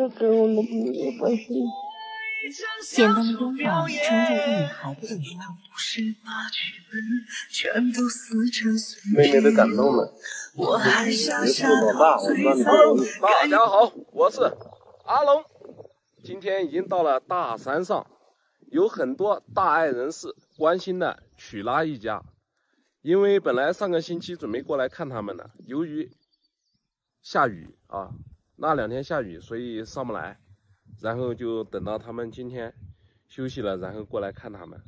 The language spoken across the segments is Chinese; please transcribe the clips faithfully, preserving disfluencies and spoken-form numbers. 这给我们不是关心。简单的拥抱承载着女孩的力量。妹妹的感动了。你是老大，我让你做我爸。大家好，我是阿龙。今天已经到了大山上，有很多大爱人士关心了曲拉一家，因为本来上个星期准备过来看他们的，由于下雨啊。 那两天下雨，所以上不来，然后就等到他们今天休息了，然后过来看他们。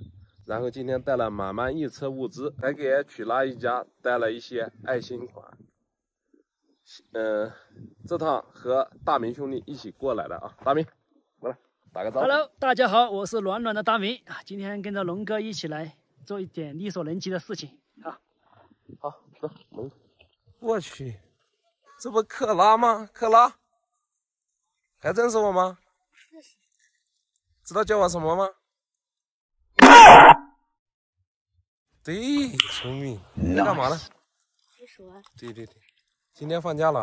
然后今天带了满满一车物资，还给曲拉一家带了一些爱心款。嗯、呃，这趟和大明兄弟一起过来的啊，大明，过来打个招呼。Hello， 大家好，我是暖暖的大明啊，今天跟着龙哥一起来做一点力所能及的事情啊。好，走，龙哥。我去，这不克拉吗？克拉。 还认识我吗？知道叫我什么吗？对，聪明。你干嘛呢？洗手啊。对对对，今天放假了。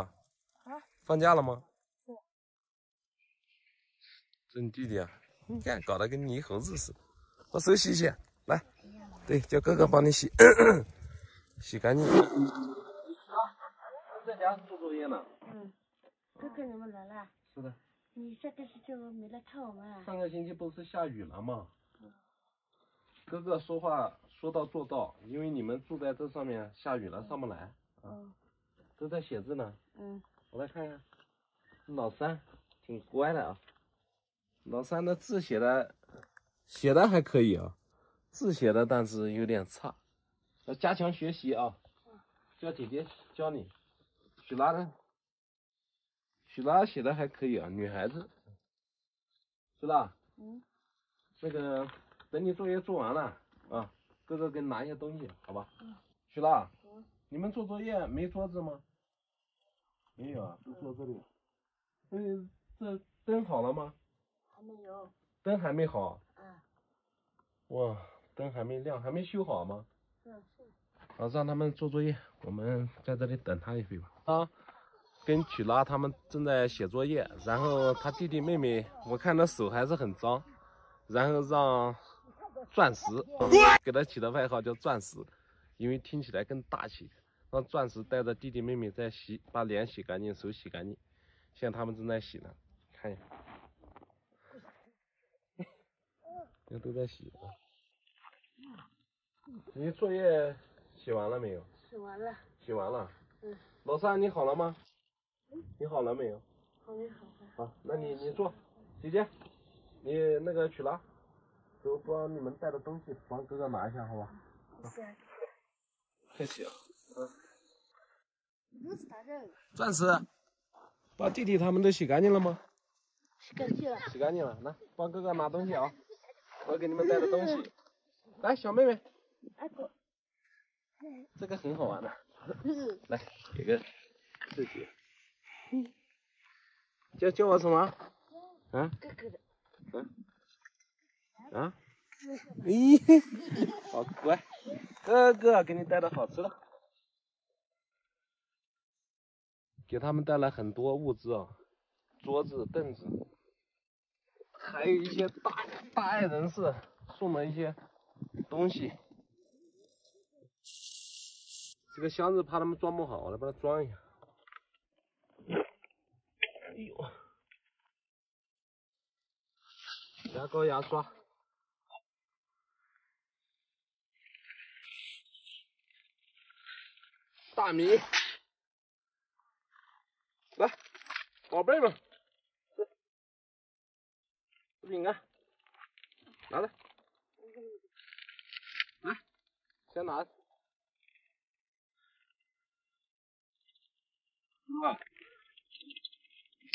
啊？放假了吗？对。这你弟弟啊，你看搞得跟泥猴子似的。把手洗洗，来。对，叫哥哥帮你洗，洗干净。在家做作业呢。嗯。哥哥，你们来了。是的。 你下个星期五没来看我们啊？上个星期不是下雨了吗？嗯、哥哥说话说到做到，因为你们住在这上面，下雨了上不来啊。嗯、都在写字呢。嗯。我来看看，老三挺乖的啊。老三的字写的写的还可以啊，字写的但是有点差，要加强学习啊。叫姐姐教你。许拉呢？ 许拉写的还可以啊，女孩子。许拉，嗯，那个等你作业做完了啊，哥哥给你拿一些东西，好吧？嗯。许拉，嗯、你们做作业没桌子吗？没有啊，就坐这里。嗯，这灯好了吗？还没有。灯还没好。嗯。哇，灯还没亮，还没修好吗？嗯。好，让他们做作业，我们在这里等他一会吧。啊。 跟曲拉他们正在写作业，然后他弟弟妹妹，我看他手还是很脏，然后让钻石、嗯、给他起的外号叫钻石，因为听起来更大气，让钻石带着弟弟妹妹在洗，把脸洗干净，手洗干净。现在他们正在洗呢，看一下，这都在洗。你作业写完了没有？写完了。写完了。嗯。老三，你好了吗？ 你好了没有？好没好。好，那你你坐，姐姐，你那个曲拉，都帮你们带的东西帮哥哥拿一下，好吧？谢谢。客气啊。嗯。钻石，把弟弟他们都洗干净了吗？洗干净了。洗干净了，来帮哥哥拿东西啊！我给你们带的东西。来，小妹妹。这个很好玩的。来，给个自己。 叫叫我什么？啊？哥哥的。啊？啊？咦、哎，好乖，哥哥给你带的好吃的，给他们带来很多物资啊，桌子、凳子，还有一些大大爱人士送的一些东西。这个箱子怕他们装不好，我来帮他装一下。 哎呦，牙膏、牙刷，大米，来，宝贝们，吃饼干，拿着，来，先拿着，啊。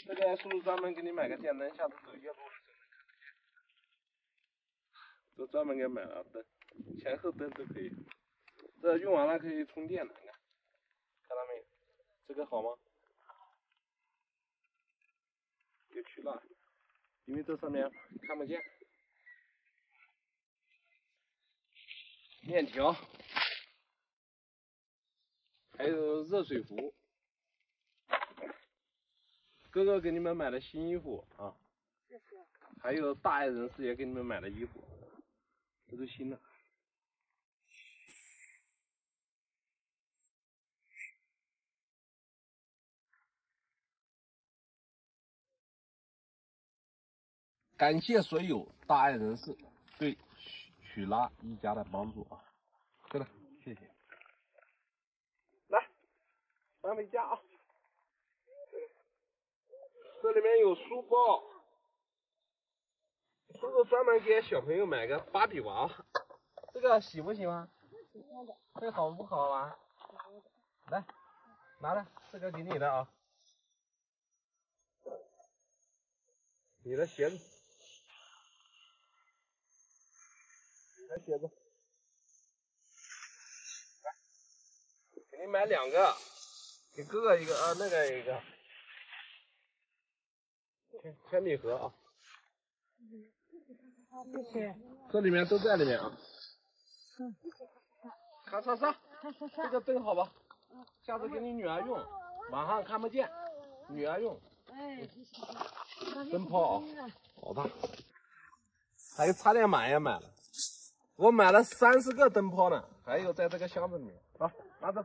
这个叔叔专门给你买个电灯，下次走夜路的时候能看得见。都专门给买了灯，前后灯都可以。这用完了可以充电的，你看，看到没有？这个好吗？有渠道，因为这上面看不见。面条，还有热水壶。哥哥给你们买了新衣服啊，谢谢。还有大爱人士也给你们买了衣服，这都新的。 感谢所有大爱人士对曲拉一家的帮助啊！真的，谢谢。来，搬回家啊！这里面有书包，这是专门给小朋友买个芭比娃娃。这个喜不喜欢？喜欢的。这个好不好玩？好玩的。来，拿来，这个给你的啊。你的鞋子。 来鞋子，来，给你买两个，给哥哥一个啊，那个一个，铅铅笔盒啊，谢谢，这里面都在里面啊，嗯，咔嚓嚓，这个灯好吧，下次给你女儿用，晚上看不见，女儿用，哎，灯泡啊，好大，还有插电板也买了。 我买了三十个灯泡呢，还有在这个箱子里面。好，拿着。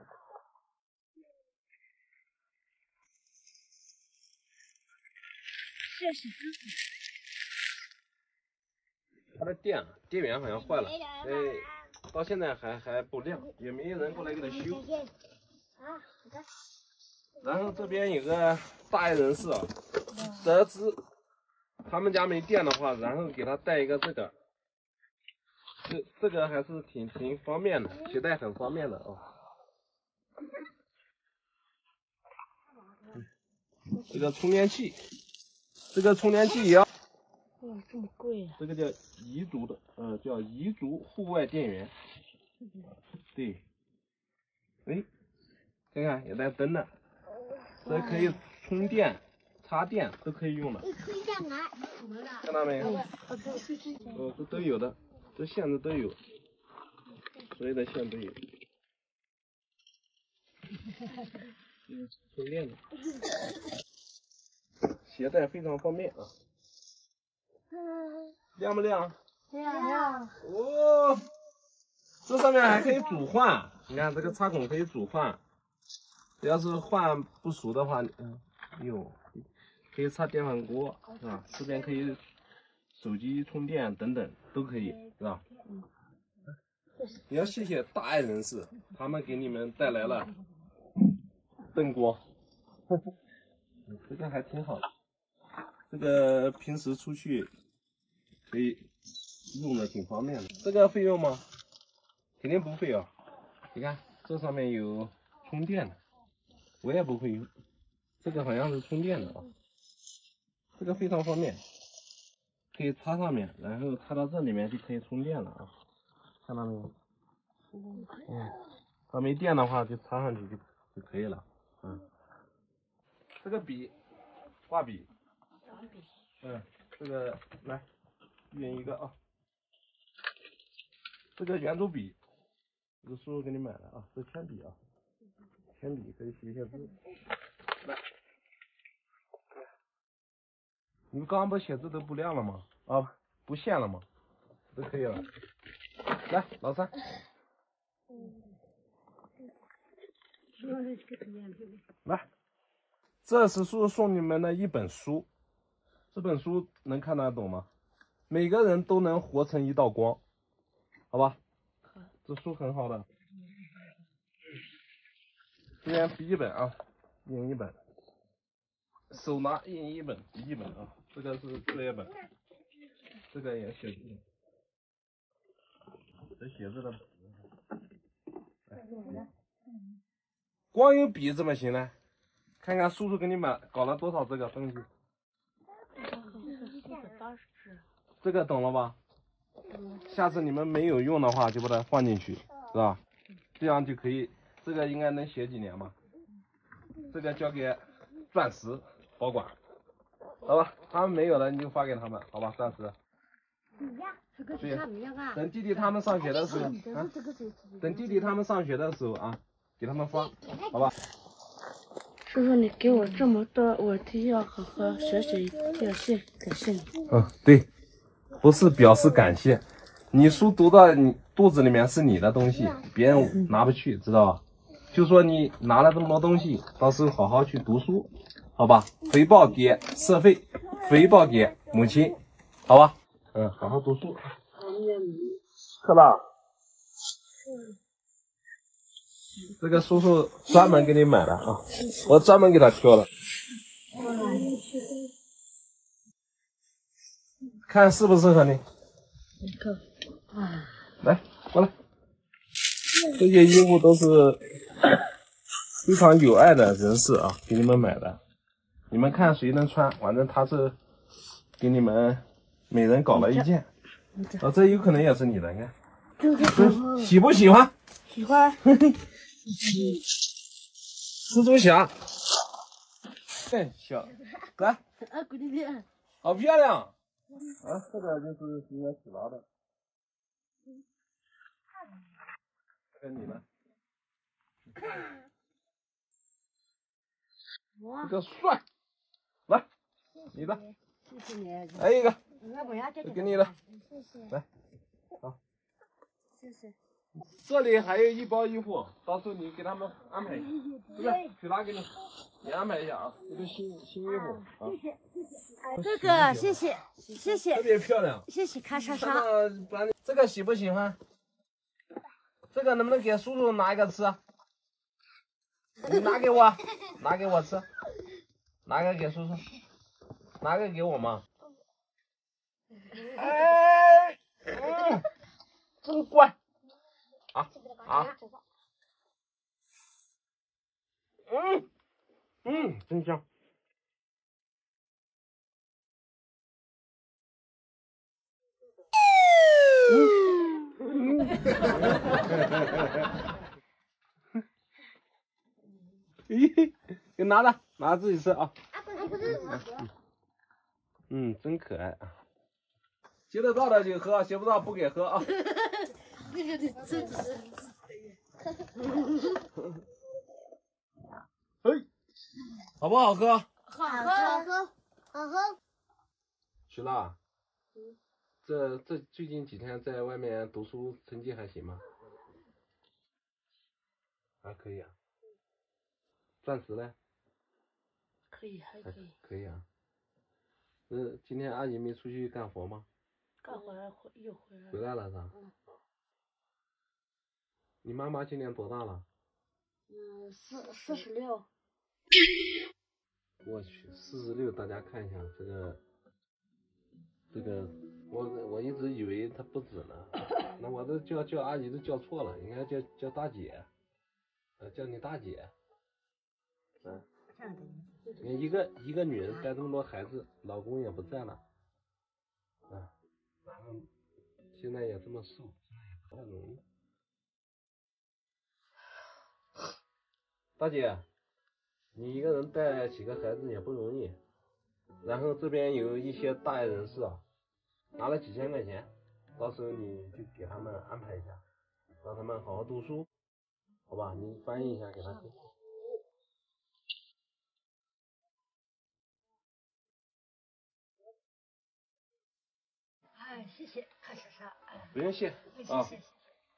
这是它的电电源好像坏了，哎，到现在还还不亮，也没人过来给它修。然后这边有个大爱人士啊，得知他们家没电的话，然后给他带一个这个。 这这个还是挺挺方便的，携带很方便的哦。这个充电器，这个充电器也要。哇，这么贵啊！这个叫彝族的，呃，叫彝族户外电源。对。哎，看看也带灯的，这可以充电、插电都可以用的。看到没？哦，这都有的。 这线的都有，所有的线都有。嗯，充电的，携带非常方便啊。亮不亮？亮。哦，这上面还可以煮换，你看这个插孔可以煮换，要是换不熟的话，嗯，有，可以插电饭锅是吧？这边可以。 手机充电等等都可以，是吧？嗯、你要谢谢大爱人士，他们给你们带来了灯光，这个还挺好的。这个平时出去可以用的挺方便的。这个费用吗？肯定不费啊！你看这上面有充电的，我也不会用。这个好像是充电的啊，这个非常方便。 可以插上面，然后插到这里面就可以充电了啊，看到没有？嗯，它没电的话就插上去就就可以了。嗯，这个笔，画笔，嗯，这个来，一人一个啊。这个圆珠笔，这个叔叔给你买的啊，这铅笔啊，铅笔可以写一些字。来。 你刚刚不写字都不亮了吗？啊，不现了吗？都可以了。来，老三。来，这是叔叔送你们的一本书，这本书能看得懂吗？每个人都能活成一道光，好吧？这书很好的。这边笔记本啊，一人一本。 手拿一人一本，笔记本啊，这个是作业本，这个也写字，这写字的本。光有笔怎么行呢？看看叔叔给你买搞了多少这个东西。这个懂了吧？下次你们没有用的话，就把它放进去，是吧？这样就可以。这个应该能写几年吧？这个交给钻石。 保管，好吧，他们没有了你就发给他们，好吧，暂时。对，等弟弟他们上学的时候啊，等弟弟他们上学的时候啊，给他们发，好吧。叔叔，你给我这么多，我一定要好好学习，表现感谢你。嗯，对，不是表示感谢，你书读到你肚子里面是你的东西，别人拿不去，知道吧？就说你拿了这么多东西，到时候好好去读书，好吧？回报给社会，回报给母亲，好吧？嗯，好好读书。课了。嗯。 这个叔叔专门给你买的啊，我专门给他挑的。看适不适合你？来，过来。这些衣服都是非常有爱的人士啊，给你们买的。你们看谁能穿，反正他是给你们每人搞了一件。哦，这有可能也是你的，你看。喜不喜欢？喜欢。 蜘蛛侠，对，小，来，好漂亮，啊，这个就是今天洗娃的，这个你呢？这个帅，来，你的，来一个，就给你了，来，好，谢谢。 这里还有一包衣服，到时候你给他们安排一下，去拿给你，你安排一下啊，这个新新衣服啊。这个谢谢谢谢，特别漂亮，谢谢咔嚓嚓。这个喜不喜欢？这个能不能给叔叔拿一个吃？你拿给我，拿给我吃，拿个给叔叔，拿个给我嘛。哎，嗯，真乖。 啊啊！嗯嗯，真香！嗯，咦，给拿着，拿着自己吃啊！嗯，真可爱啊！接得到的就喝，接不到不给喝啊！ 这个你真是，哎，好不好喝？好喝，好喝，好喝。徐娜，嗯，这这最近几天在外面读书，成绩还行吗？还可以啊。钻石呢？可以，还可以。可以啊。嗯，今天阿姨没出去干活吗？干活了，回又回来了。回来了是吧？嗯。 你妈妈今年多大了？嗯，四四十六。我去，四十六！大家看一下这个，这个，我我一直以为她不止呢，那我都叫叫阿姨都叫错了，应该叫叫大姐，呃，叫你大姐。嗯、啊。你一个一个女人带这么多孩子，老公也不在了，啊，然后现在也这么瘦，不太容易。 大姐，你一个人带几个孩子也不容易。然后这边有一些大人士啊，拿了几千块钱，到时候你就给他们安排一下，让他们好好读书，好吧？你翻译一下给他听。哎，谢谢，看啥啥。不用谢啊。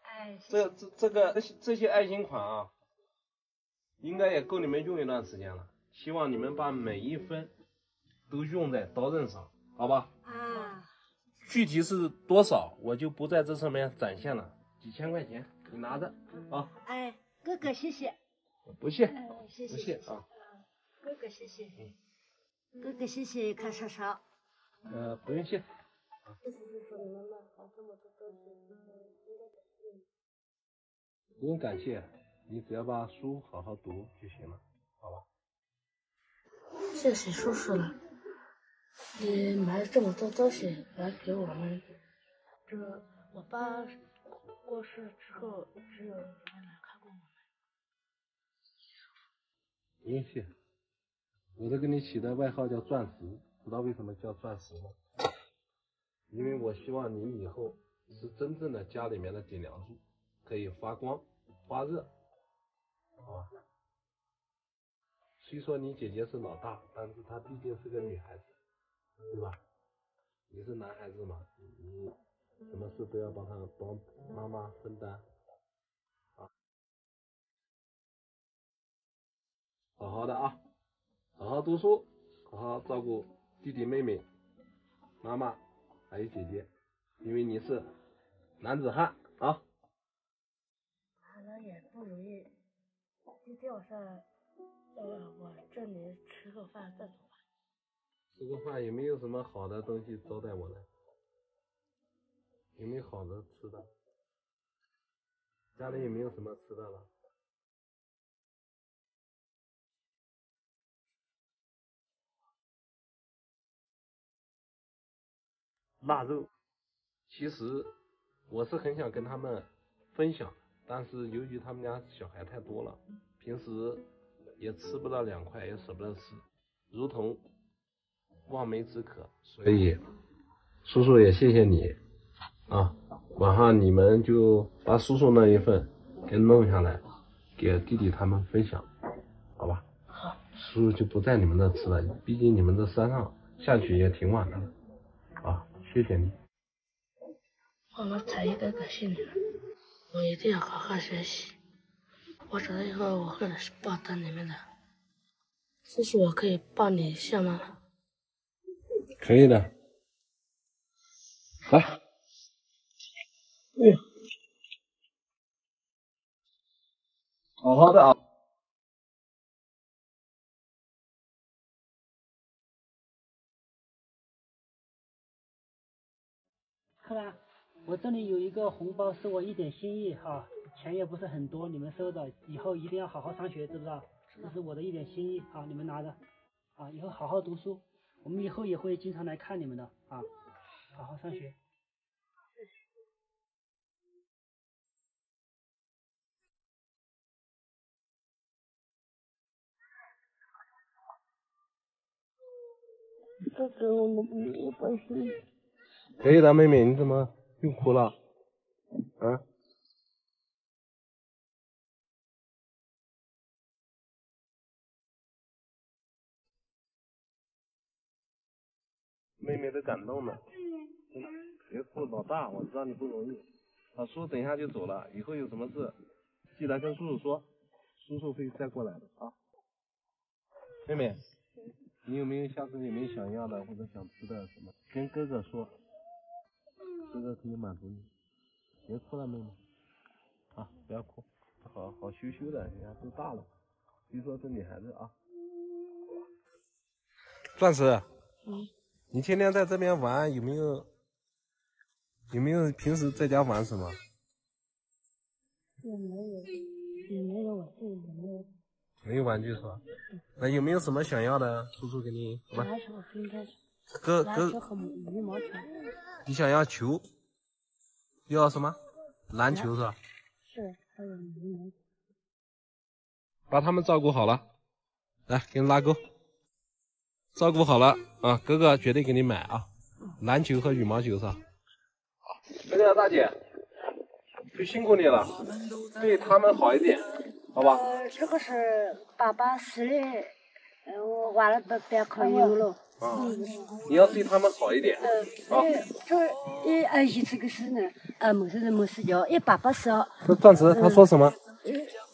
哎，这这这个这这些爱心款啊。 应该也够你们用一段时间了，希望你们把每一分都用在刀刃上，好吧？啊，具体是多少我就不在这上面展现了，几千块钱你拿着啊。哎，哥哥谢谢。不谢，不谢啊。哥哥谢谢。嗯，哥哥谢谢看莎莎。呃，不用谢。不用感谢。 你只要把书好好读就行了，好吧？谢谢叔叔了，你买了这么多东西来给我们。这我爸过世之后，只有你们来看过我们。不用谢，我都给你起的外号叫钻石，知道为什么叫钻石吗？因为我希望你以后是真正的家里面的顶梁柱，可以发光发热。 好吧，虽说你姐姐是老大，但是她毕竟是个女孩子，对吧？你是男孩子嘛，你什么事都要帮她帮妈妈分担啊，好好的啊，好好读书，好好照顾弟弟妹妹、妈妈还有姐姐，因为你是男子汉啊。完了也不容易，今天晚上，呃，我这里吃个饭再走吧。吃个饭有没有什么好的东西招待我呢？有没有好的吃的？家里有没有什么吃的了？腊肉。其实我是很想跟他们分享。但是由于他们家小孩太多了，平时也吃不到两块，也舍不得吃，如同望梅止渴。所以，叔叔也谢谢你啊！晚上你们就把叔叔那一份给弄下来，给弟弟他们分享，好吧？好。叔叔就不在你们那吃了，毕竟你们这山上下去也挺晚的了啊！谢谢你。我们才应该感谢你了。我一定要好好学习，我长大以后我会报答你们的。叔叔，我可以抱你一下吗？可以的。来，哎呀，好好的啊。好了。我这里有一个红包，是我一点心意哈、啊，钱也不是很多，你们收着，以后一定要好好上学，知不知道？这是我的一点心意啊，你们拿着，啊，以后好好读书，我们以后也会经常来看你们的啊，好好上学。哥哥，我们不关心。可以的，妹妹，你怎么？又哭了，啊？妹妹都感动了，嗯，别哭，老大，我知道你不容易。啊，叔等一下就走了，以后有什么事记得跟叔叔说，叔叔会再过来的啊。妹妹，你有没有下次有没有想要的或者想吃的什么，跟哥哥说。哥哥可以满足你，别哭了，妹妹，啊，不要哭，好好羞羞的，人家都大了，别说是女孩子啊。钻石，嗯，你天天在这边玩，有没有？有没有平时在家玩什么？也没有，也没有，我自己也没有。没有玩具是吧？嗯、那有没有什么想要的？叔叔给你。我还想分开。哥哥，你想要球，要什么？篮球是吧？是，还有羽毛球。把他们照顾好了，来给你拉钩。照顾好了啊，哥哥绝对给你买啊，篮球和羽毛球是吧？那个大姐，就辛苦你了，对他们好一点，好吧？呃，这个是爸爸实力，呃，我完了不别考油了。啊，你要对他们好一点。嗯，啊，这一二姨这个事呢，啊，没事的没事要，一爸爸说。那钻石他说什么？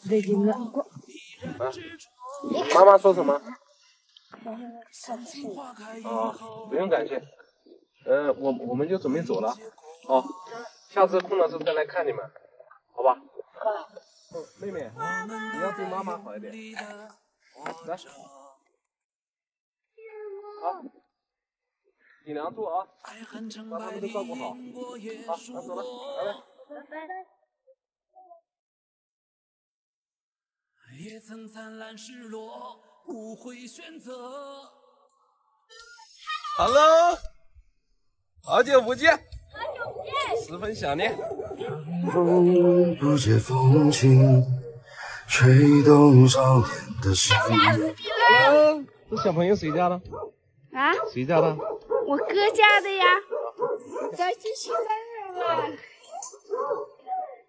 最近我过。啊，妈妈说什么？感谢。啊，不用感谢。嗯，我我们就准备走了。好，下次空的时候再来看你们，好吧？好。嗯，妹妹，你要对妈妈好一点。来。好，你娘住啊，把他们都照顾好。好，咱走了，拜拜。拜拜。也曾灿烂失落，不会选择。Hello， 好久不见。好久不见。十分想念。风不解风情，吹动少年的心。Hello， 这小朋友谁家的？啊，谁家的？我哥家的呀。咱去去生日了。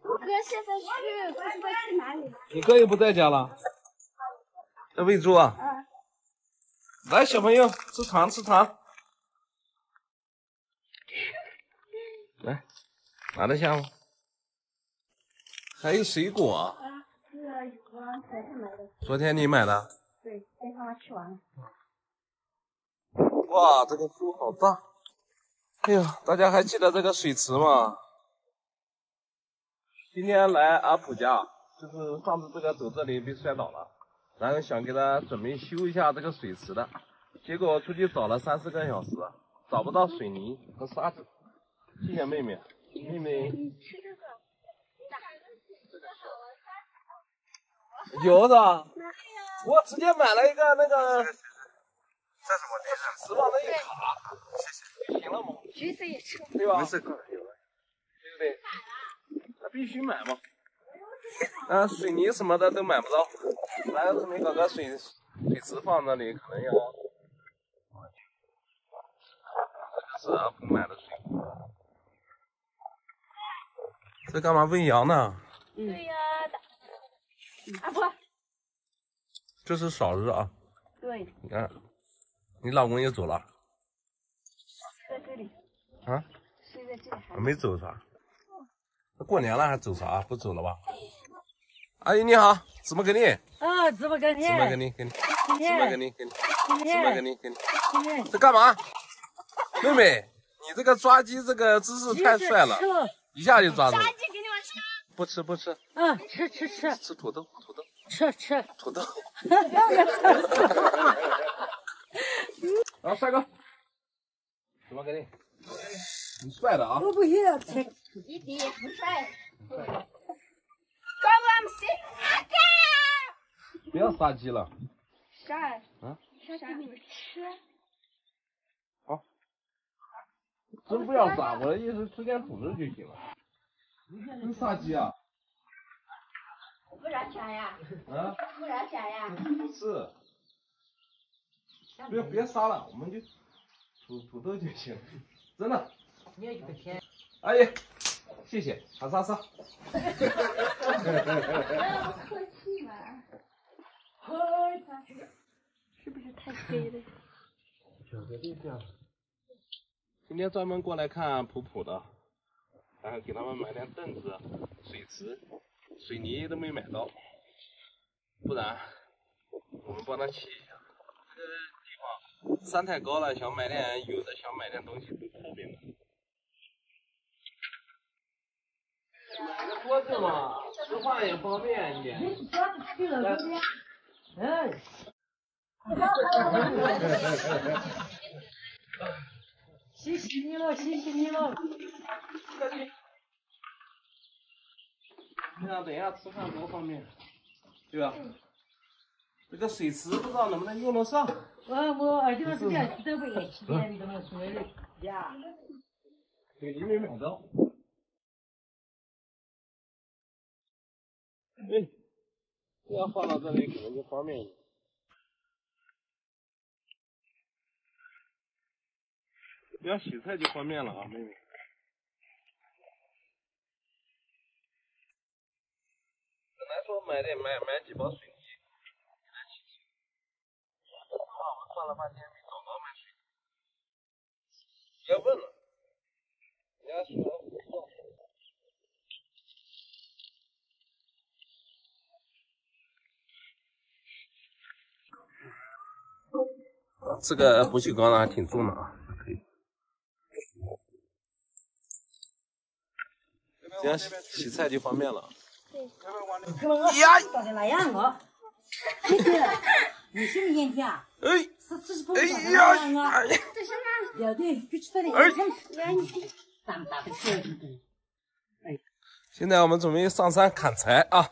我哥现在去，不知道去哪里。你哥又不在家了？在喂猪啊？嗯。来，小朋友吃糖吃糖，来，拿得下吗？还有水果啊，这个我昨天买的。昨天你买的？对，被他妈吃完了。哇，这个树好大！哎呀，大家还记得这个水池吗？今天来阿普家，就是上次这个走这里被摔倒了。 然后想给他准备修一下这个水池的，结果出去找了三四个小时，找不到水泥和沙子。谢谢妹妹，妹妹。你吃这个，这个有的，我直接买了一个那个，这是我那个十磅的一卡，谢谢，就行了嘛。橘子也吃，对吧？没事，够了，有了，对不对？那必须买嘛。 嗯、啊，水泥什么的都买不到，然后这么搞个水水池放那里，可能要。这个是阿普买的水果。这干嘛喂羊呢？嗯、对呀、啊，阿婆。这是勺子啊。对。你看，你老公也走了。在这里。啊？睡在这里还。没走啥。 过年了还走啥？不走了吧？阿姨你好，怎么给你？啊，怎么给你？怎么给你？给你？怎么给你？给你？怎么给你？给你？这干嘛？妹妹，你这个抓鸡这个姿势太帅了，一下就抓住。抓鸡给你们吃？不吃不吃。嗯，吃吃吃。吃土豆土豆。吃吃土豆。啊，帅哥，怎么给你？ 你帅的啊！我不需要吃，弟弟也不帅。哥哥，我们谁打架？不要杀鸡了。啥？啊？杀鸡你们吃。好。真不要杀，我的意思吃点土豆就行了。你杀鸡啊？不杀啥呀？啊？不杀啥呀？不是。别别杀了，我们就土土豆就行，真的。 阿姨，谢谢，好莎莎。客气嘛，是不是太黑了？小的就这样。今天专门过来看普普的，然后给他们买点凳子、水池、水泥都没买到，不然我们帮他砌一下。这个地方山太高了，想买点有的，想买点东西都方便了。 买个桌子嘛，吃饭也方便一点。嗯。谢谢你了，谢谢你了。客气。这样等一下吃饭多方便，对吧？这个水池不知道能不能用得上。我我儿子这边吃的不也吃点那个什么的呀？对，你没买到。 对，这要放到这里可能就方便一点。不要洗菜就方便了啊，妹妹。本来说买点买买几包水泥，给他洗洗。我们算了半天没找到买水泥。别问了，人家说不知道。 这个不锈钢呢还挺重的啊，可以。这样洗菜就方便了。对。呀！到底哪样我？你这，你什么眼睛啊？哎。是这是不锈钢啊？哎呀！这是哪？要对，就吃点。哎。呀你，咱们打不起来。哎。现在我们准备上山砍柴啊！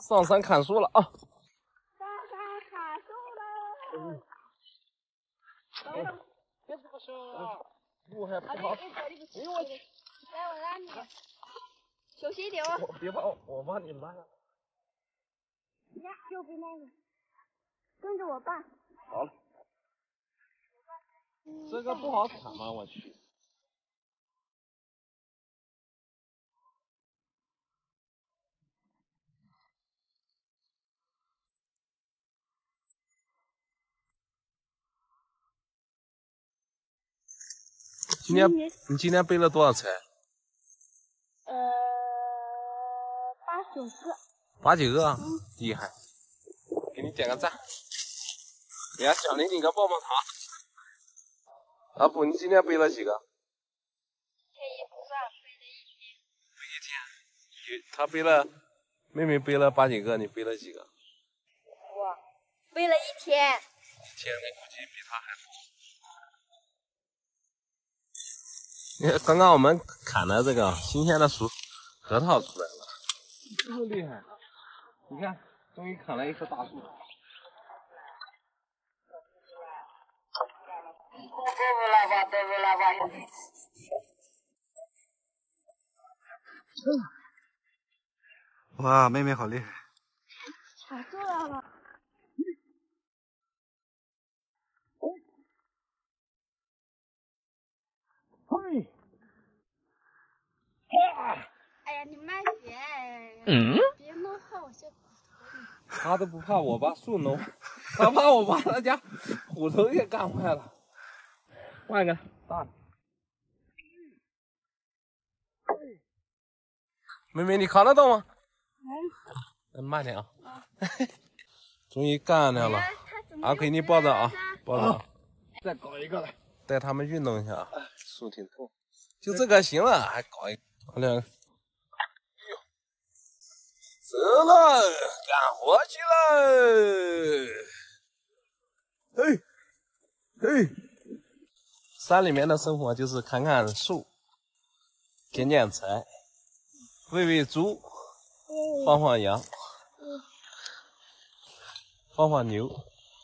上山砍树了啊！ 别这么说啊！路还不好。哎呦我去！来，我拉你。小心一点哦。别把我，我帮你拉上。呀，右边那个，跟着我爸。好了。这个不好砍吗？我去。今天你今天背了多少菜？呃，八九个。八九个，嗯、厉害！给你点个赞。给俺小林，你个棒棒糖。阿普，你今天背了几个？这也不算，背了一天。背一天，他背了，妹妹背了八九个，你背了几个？我背了一天。一天，那估计比他还多。 你看，刚刚我们砍的这个新鲜的熟核桃出来了，这么厉害！你看，终于砍了一棵大树。哇，妹妹好厉害！卡住了吗？ 哎呀，你慢点！嗯，别弄坏我这骨头。他都不怕我把树弄，他怕我把他家骨头也干坏了。换一个大的。妹妹，你扛得到吗？嗯。慢点啊！终于干掉了，啊，给你抱着啊，抱着。再搞一个来。 带他们运动一下，树挺痛，就这个行了，还搞一搞两个。哎呦，走了，干活去了。嘿，嘿，山里面的生活就是砍砍树，捡捡柴，喂喂猪，放放羊，放放牛。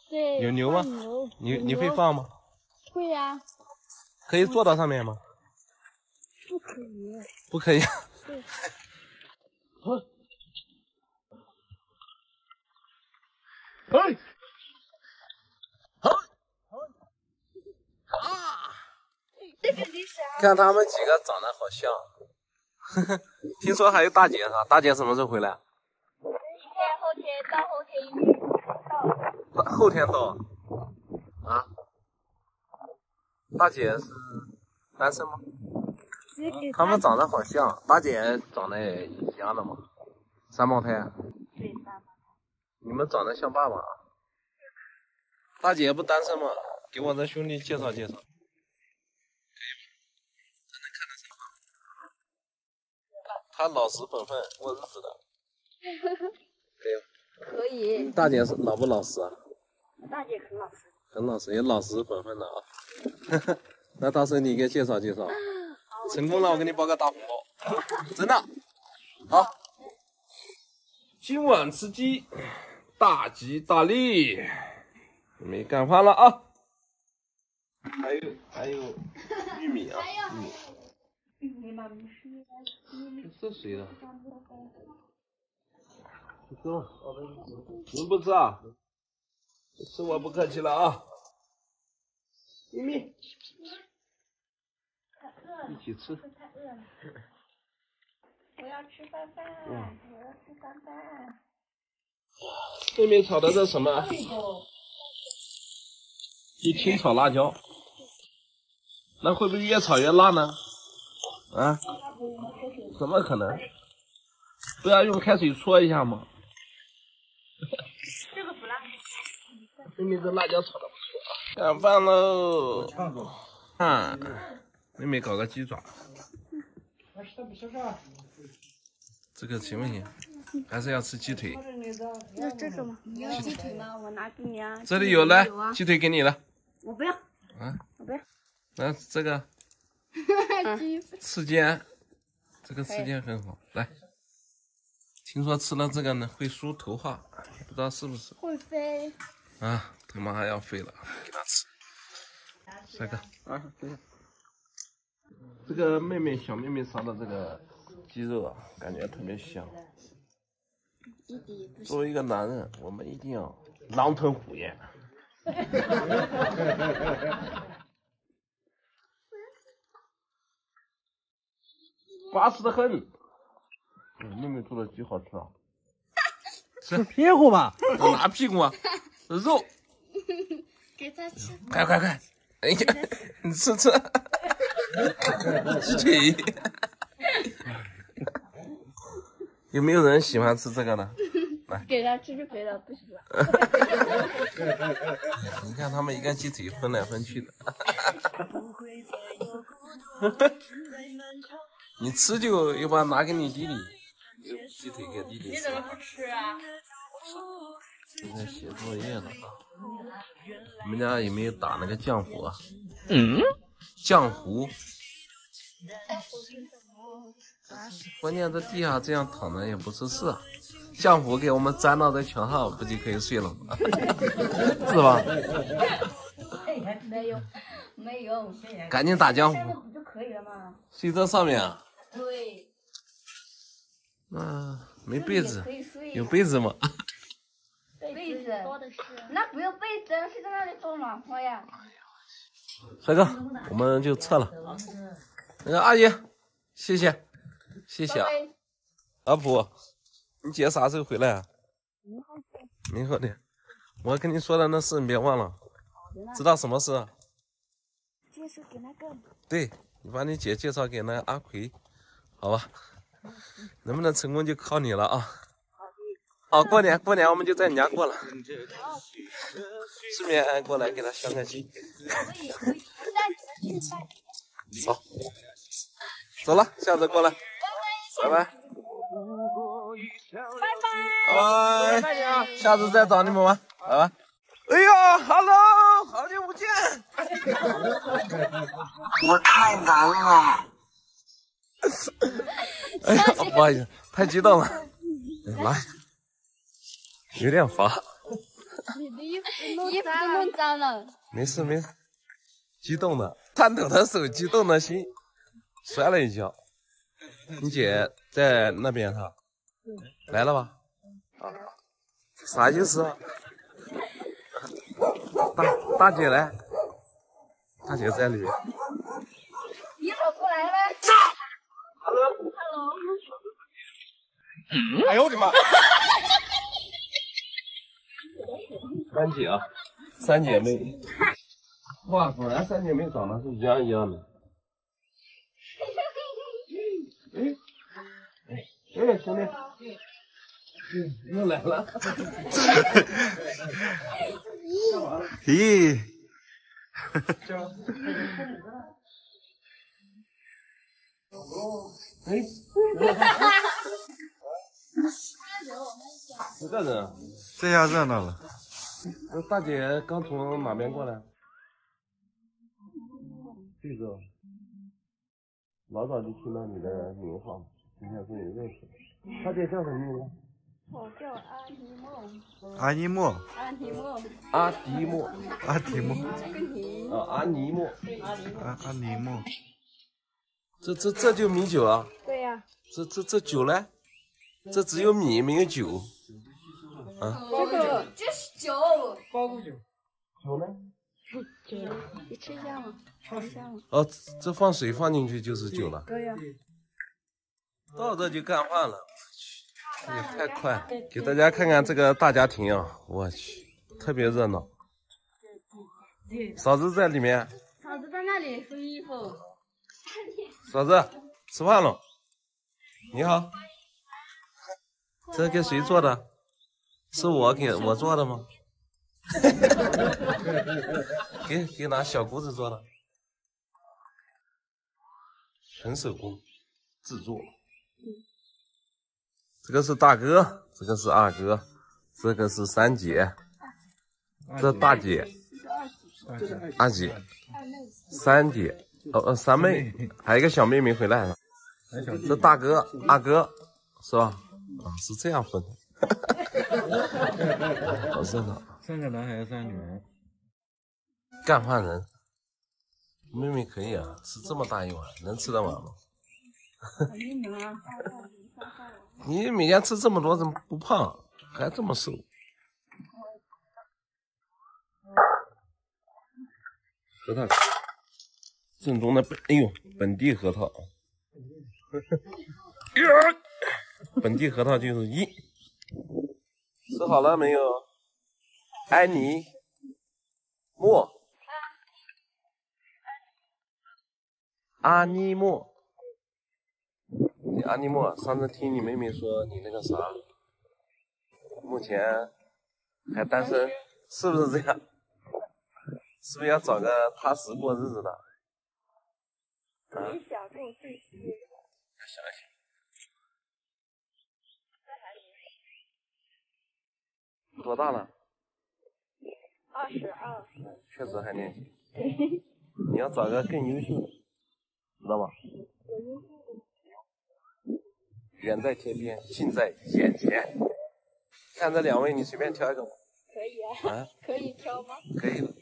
对，有牛吗？你你会放吗？ 会呀、啊，可以坐到上面吗？不可以，不可以。对。哎，好，好啊！这个你想？看他们几个长得好像。呵呵，听说还有大姐是吧？大姐什么时候回来？明天、后天到后天应该到。后天到。啊？ 大姐是单身吗？他们长得好像，大姐长得也一样的嘛，三胞胎、啊。对，三胞胎。你们长得像爸爸啊？大姐不单身吗？给我这兄弟介绍介绍。可以吗？他能看得上吗？他老实本分，过日子的。可以。可以。大姐是老不老实啊？大姐很老实。 很老实，也老实本分的啊。那到时候你给介绍介绍，成功了我给你包个大红包，真的。好，今晚吃鸡，大吉大利。你们干饭了啊？还有还有玉米啊，玉米。这谁的？走，你们不吃啊？ 是我不客气了啊，咪咪，一起吃。我要吃饭饭，我要吃饭饭。妹妹炒的这什么？一清炒辣椒，那会不会越炒越辣呢？啊？怎么可能？不要用开水搓一下吗？这个不辣。 妹妹这辣椒炒的不错啊，干饭喽！啊，妹妹搞个鸡爪，这个行不行？还是要吃鸡腿？那这种吗？你要鸡腿吗？我拿给你啊。这里有了，鸡腿给你了。我不要。啊？我不要。来这个，翅尖，这个翅尖很好。来，听说吃了这个呢会梳头发，不知道是不是？会飞。 啊，他马上要飞了，给他吃。帅哥，啊，等一下，这个妹妹小妹妹烧的这个鸡肉啊，感觉特别香。作为一个男人，我们一定要狼吞虎咽。巴适的很。嗯，妹妹做的鸡好吃啊。吃屁股吧？我拿屁股啊。 肉，给他吃，快快快！哎呀，你吃吃。是这。有没有人喜欢吃这个的？来，给他吃吃肥了，不喜欢。你看他们一个鸡腿分来分去的。你吃就要不然拿给你弟弟，鸡腿给弟弟吃。你怎么不吃啊？现在写作业呢啊。你们家有没有打那个浆糊啊？嗯，浆糊。关键在地下这样躺着也不是事啊，浆糊给我们粘到在墙上，不就可以睡了吗？是吧？没有，没有，赶紧打浆糊不就可以了吗？睡在上面啊？对。啊，没被子，有被子吗？被子多的是，那不用被子，睡在那里多暖和呀。帅哥，我们就撤了。那个阿姨，谢谢。谢谢啊，阿普，你姐啥时候回来啊？明后天。我跟你说的那事你别忘了，知道什么事？介绍给那个。对，你把你姐介绍给那个阿奎，好吧？能不能成功就靠你了啊！好，过年过年我们就在你家过了，顺便过来给他相个亲。好，走了，下次过来。拜拜，拜拜，拜拜，下次再找你们玩，拜拜。哎呀 ，Hello， 好久不见，我太难了。哎呀，不好意思，太激动了，来，有点乏。你的衣服衣服都弄脏了。没事没事，激动的，颤抖的手，激动的心，摔了一跤。你姐在那边哈，来了吧？啊，啥意思啊？大大姐来，大姐在里面。你跑过来了。Hello。Hello。哎呦我的妈！三姐啊，三姐妹。哇，果然三姐妹长得是一样一样的。哎，哎，兄弟，嗯，又来了。咦，哎，十个人，这下热闹了。大姐刚从哪边过来？这个。老早就听到你的名号，今天终于认识了。大姐叫什么名字？我叫阿迪莫。阿尼莫。阿迪莫。阿迪莫。阿迪莫。啊，阿尼莫。阿阿尼莫。这这这就米酒啊？对呀。这这这酒嘞？这只有米没有酒。啊。这个这是酒。包谷酒。酒呢？酒，你吃一下吗？尝一下吗？哦，这放水放进去就是酒了。对呀。到这就干饭了，我去，也太快了。给大家看看这个大家庭啊，我去，特别热闹。嫂子在里面。嫂子在那里收衣服。嫂子，吃饭了。你好。这给谁做的？是我给我做的吗？给给拿小姑子做的，纯手工制作。这个是大哥，这个是二哥，这个是三姐，这大姐，二姐，三姐，哦哦，三妹，还有一个小妹妹回来了。这大哥、二哥是吧？啊，是这样分的。好热闹。三个男孩，三个女孩，干饭人。妹妹可以啊，吃这么大一碗，能吃得完吗？你每天吃这么多，怎么不胖，还这么瘦？核桃，正宗的本，哎呦，本地核桃。本地核桃就是一。吃好了没有？安妮，莫，阿尼莫，你阿尼莫，上次听你妹妹说你那个啥，目前还单身，是不是这样？是不是要找个踏实过日子的？啊？你想这种事情，要想一想。 多大了？二十二。确实还年轻。你要找个更优秀的，知道吧？远在天边，近在眼前。看这两位，你随便挑一个吧。可以啊。啊？可以挑吗？可以的，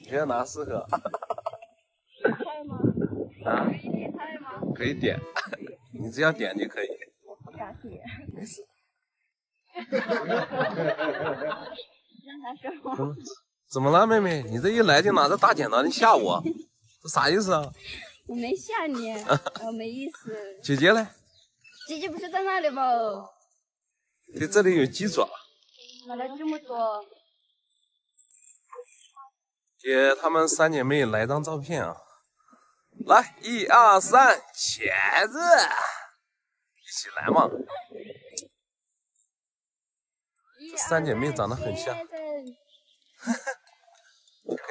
你觉得哪适合？点菜吗？啊？可以点菜吗？可以点，你只要点就可以。我不敢点。没事。 嗯、怎么了，妹妹？你这一来就拿着大剪刀，你吓我，这啥意思啊？我没吓你，我没意思。姐姐嘞？姐姐不是在那里吗？对，这里有鸡爪。哪来这么多？姐，她们三姐妹来张照片啊！来，一二三，茄子，一起来嘛！三姐妹长得很像，哈哈，可以，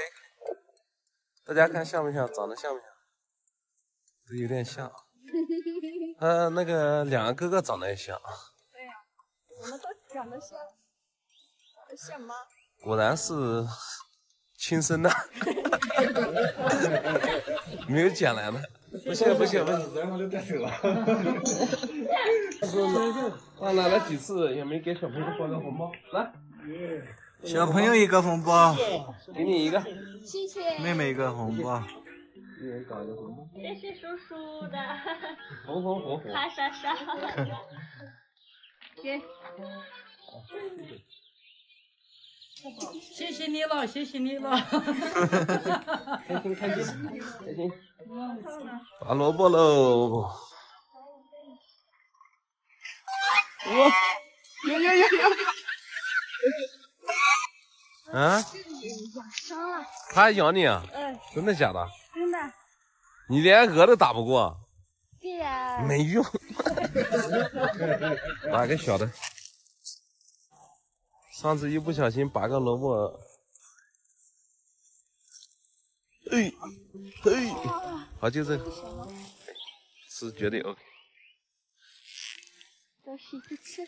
大家看像不像？长得像不像？都有点像。呃，那个两个哥哥长得也像。对呀、啊，我们都长得像，像吗？果然是亲生的，没有捡来的。不谢不谢不谢，然后就带走了。啊，来了几次也没给小朋友发个红包，来，小朋友一个红包，给你一个，谢谢，妹妹一个红包，一人搞一个红包，这是叔叔的，红红火火，哈哈哈哈，给，谢谢你了，谢谢你了，开心开心开心，拔萝卜喽。 我有有有有！啊！咬伤了。它还咬你啊？嗯。真的假的？真的。你连鹅都打不过。对呀。没用。打个小的。上次一不小心拔个萝卜。哎哎。好，就这个。是绝对 OK。 都是一吃，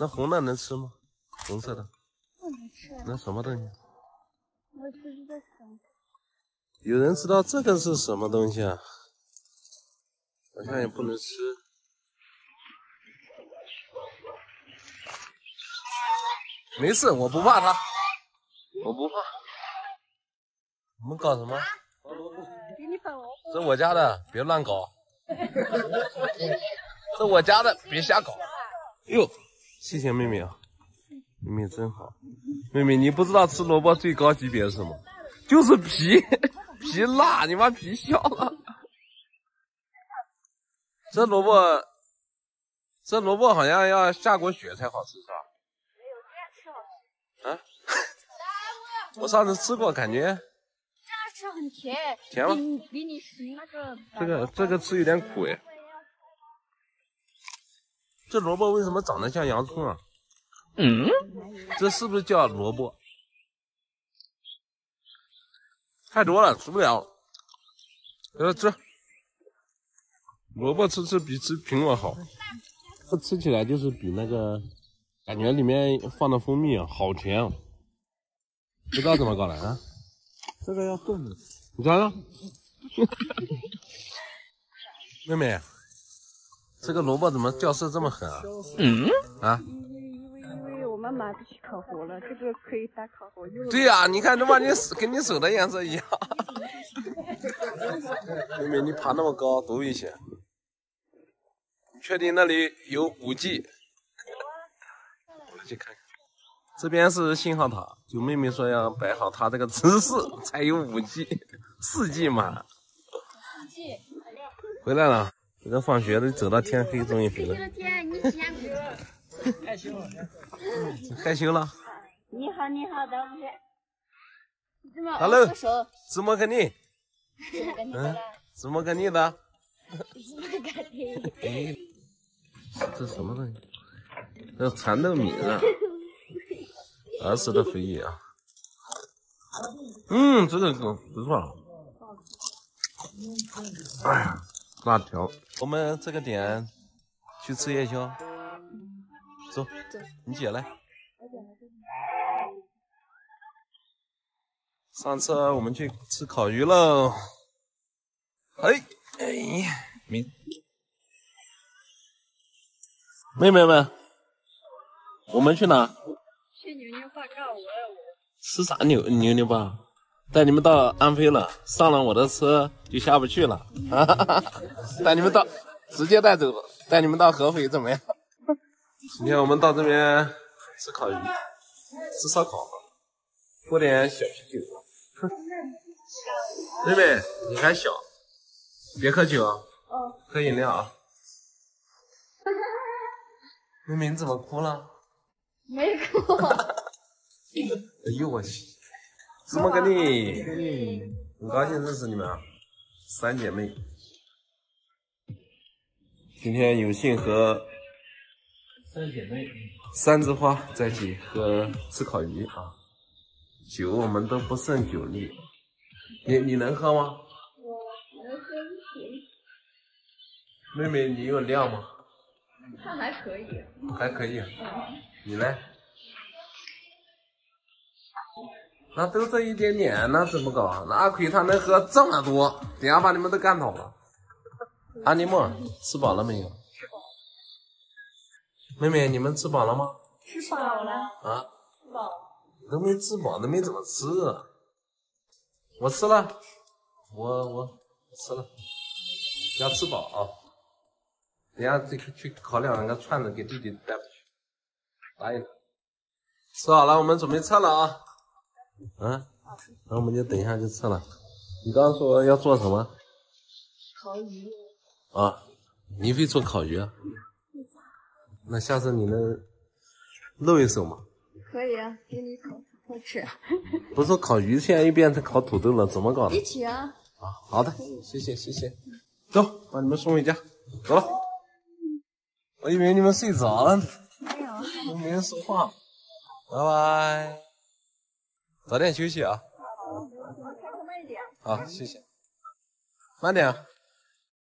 那红的能吃吗？红色的不能吃。那什么东西？我不知道什么。有人知道这个是什么东西啊？好像也不能吃。没事，我不怕它，我不怕。你们搞什么？给你粉红。这我家的，别乱搞。这我家的，别瞎搞。哟，谢谢妹妹啊，妹妹真好。妹妹，你不知道吃萝卜最高级别是什么？就是皮，皮辣，你妈皮笑了。这萝卜，这萝卜好像要下过雪才好吃，是吧？没有，这样吃好吃。啊？我上次吃过，感觉这样吃很甜。甜吗？比你吃那个这个这个吃有点苦哎。 这萝卜为什么长得像洋葱啊？嗯，这是不是叫萝卜？太多了，吃不了。来吃，萝卜吃吃比吃苹果好，它吃起来就是比那个，感觉里面放的蜂蜜啊，好甜啊，不知道怎么搞来的、啊。这个要炖的，你尝尝。妹妹。 这个萝卜怎么掉色这么狠啊？嗯啊，因为因为我们买不起烤糊了，这个可以打烤糊用。对呀、啊，你看这把你手跟你手的颜色一样。妹妹，你爬那么高多危险！确定那里有古迹？我去看看。这边是信号塔，就妹妹说要摆好她这个姿势才有五 G， 四 G 嘛。四 G 回来了。 我这放学都走到天黑，终于回来了。害羞了，害羞了。你好，你好，等会。Hello， 怎么跟你？嗯，怎么个腻的？这什么东西？这蚕豆米啊，儿时的回忆啊。嗯，这个不错。哎呀，辣条。我们这个点去吃夜宵。走，你姐来。 上次我们去吃烤鱼喽，哎哎，没妹妹们，我们去哪？去牛牛坝绕五二五。吃啥牛牛牛坝？带你们到安徽了，上了我的车就下不去了，哈哈哈哈！带你们到，直接带走，带你们到合肥怎么样？今天我们到这边吃烤鱼，吃烧烤，喝点小啤酒。 妹妹，你还小，别喝酒，哦、喝饮料啊。妹妹，你怎么哭了？没哭。哎呦我去！怎么个呢？很高兴认识你们啊，三姐妹。今天有幸和三姐妹、三枝花在一起喝吃烤鱼啊。 酒我们都不胜酒力，你你能喝吗？我能喝一瓶。妹妹，你有量吗？他还可以。还可以。嗯、你呢？那都这一点点，那怎么搞？那阿奎他能喝这么多，等下把你们都干倒了。阿尼莫，吃饱了没有？吃饱了。妹妹，你们吃饱了吗？吃饱了。啊？吃饱了。 都没吃饱，都没怎么吃。我吃了，我我吃了，要吃饱啊！等下这个去烤两个串子给弟弟带回去，答应他。吃好了，我们准备撤了啊！嗯、啊，然后我们就等一下就撤了。你刚刚说要做什么？烤鱼。啊，你会做烤鱼啊？那下次你能露一手吗？ 可以啊，给你烤土豆吃。不是烤鱼，现在又变成烤土豆了，怎么搞的？一起啊！啊，好的，谢谢谢谢。走，把你们送回家。走了。我以为你们睡着了呢。没有。没人说话。拜拜。早点休息啊。好，开车慢一点。好，谢谢。慢点啊。